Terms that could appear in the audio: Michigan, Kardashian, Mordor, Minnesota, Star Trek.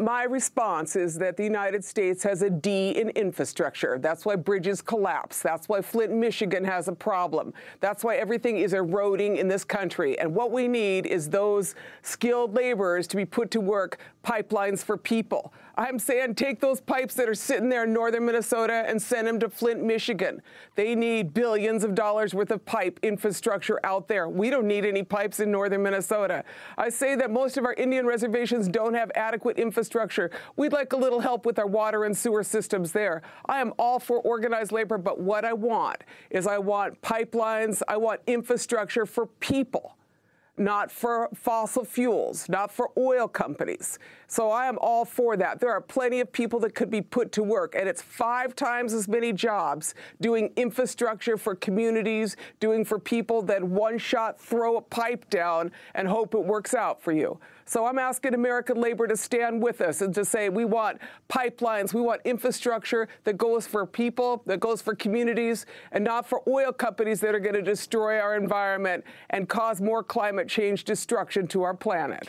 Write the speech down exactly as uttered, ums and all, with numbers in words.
My response is that the United States has a D in infrastructure. That's why bridges collapse. That's why Flint, Michigan has a problem. That's why everything is eroding in this country. And what we need is those skilled laborers to be put to work, pipelines for people. I'm saying take those pipes that are sitting there in northern Minnesota and send them to Flint, Michigan. They need billions of dollars worth of pipe infrastructure out there. We don't need any pipes in northern Minnesota. I say that most of our Indian reservations don't have adequate infrastructure. Structure. We'd like a little help with our water and sewer systems there. I am all for organized labor, but what I want is I want pipelines, I want infrastructure for people, not for fossil fuels, not for oil companies. So I am all for that. There are plenty of people that could be put to work, and it's five times as many jobs doing infrastructure for communities, doing for people than one shot throw a pipe down and hope it works out for you. So I'm asking American labor to stand with us and to say we want pipelines, we want infrastructure that goes for people, that goes for communities, and not for oil companies that are going to destroy our environment and cause more climate change destruction to our planet.